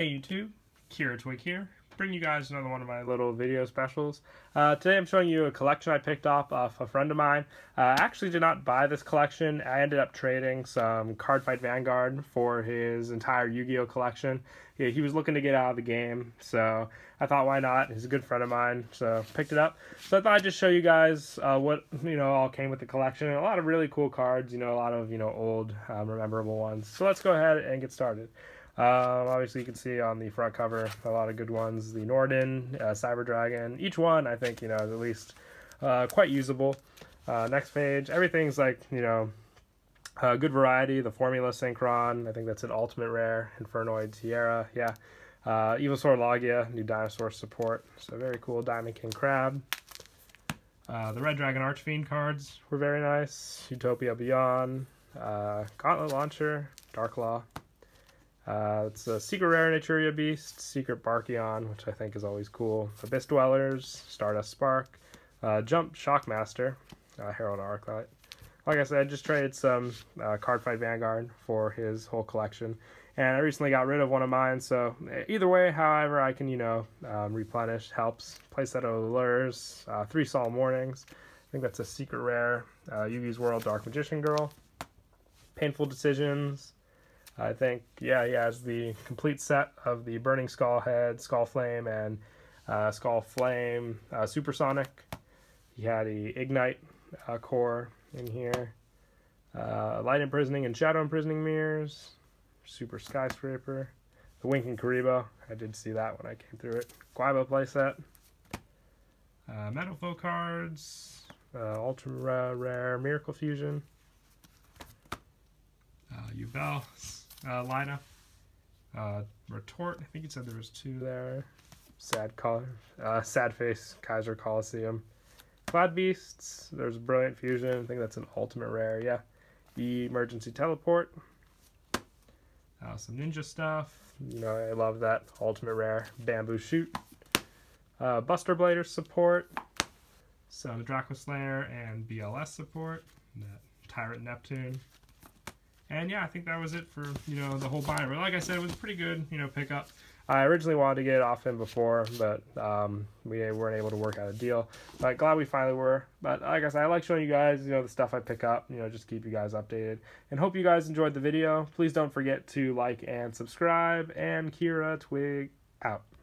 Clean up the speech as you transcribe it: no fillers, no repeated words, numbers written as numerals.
Hey YouTube, Kira Twig here, bringing you guys another one of my little video specials. Today I'm showing you a collection I picked up off a friend of mine. I actually did not buy this collection. I ended up trading some Cardfight Vanguard for his entire Yu-Gi-Oh collection. He was looking to get out of the game, so I thought, why not? He's a good friend of mine, so picked it up. So I thought I'd just show you guys what all came with the collection. A lot of really cool cards, a lot of old, memorable ones. So let's go ahead and get started. Obviously you can see on the front cover a lot of good ones. The Norden, Cyber Dragon, each one I think is at least quite usable. Next page, everything's like good variety. The Formula Synchron, I think that's an ultimate rare. Infernoid, Tierra, yeah. Evil Sword Laggia, new dinosaur support, so very cool. Diamond King Crab. The Red Dragon Archfiend cards were very nice. Utopia Beyond, Gauntlet Launcher, Dark Law. It's a secret rare Naturia Beast, secret Barkeon, which I think is always cool. Abyss Dwellers, Stardust Spark, Jump Shockmaster, Herald Arclight. Like I said, I just traded some Cardfight Vanguard for his whole collection, and I recently got rid of one of mine. So either way, however I can replenish helps. Place that Allures, three Solemn Warnings. I think that's a secret rare. Yugi's World, Dark Magician Girl, Painful Decisions. I think, yeah, it's the complete set of the Burning Skull Head, Skull Flame, and Supersonic. He had a Ignite Core in here. Light Imprisoning and Shadow Imprisoning Mirrors. Super Skyscraper. The Winking Karibo. I did see that when I came through it. Guaibo playset. Metal Faux cards. Ultra Rare Miracle Fusion. Yuvel. Lina, Retort, I think you said there was two there. Sad Color, Sad Face, Kaiser Coliseum. Cloud Beasts, there's Brilliant Fusion, I think that's an ultimate rare, yeah. Emergency Teleport. Some ninja stuff, I love that ultimate rare. Bamboo Shoot. Buster Blader support, some Draco Slayer and BLS support, and that Tyrant Neptune. And yeah, I think that was it for, the whole binder. But like I said, it was a pretty good, pickup. I originally wanted to get it off him before, but we weren't able to work out a deal. But glad we finally were. But like I said, I like showing you guys, the stuff I pick up, just keep you guys updated. And hope you guys enjoyed the video. Please don't forget to like and subscribe. And Kira Twig out.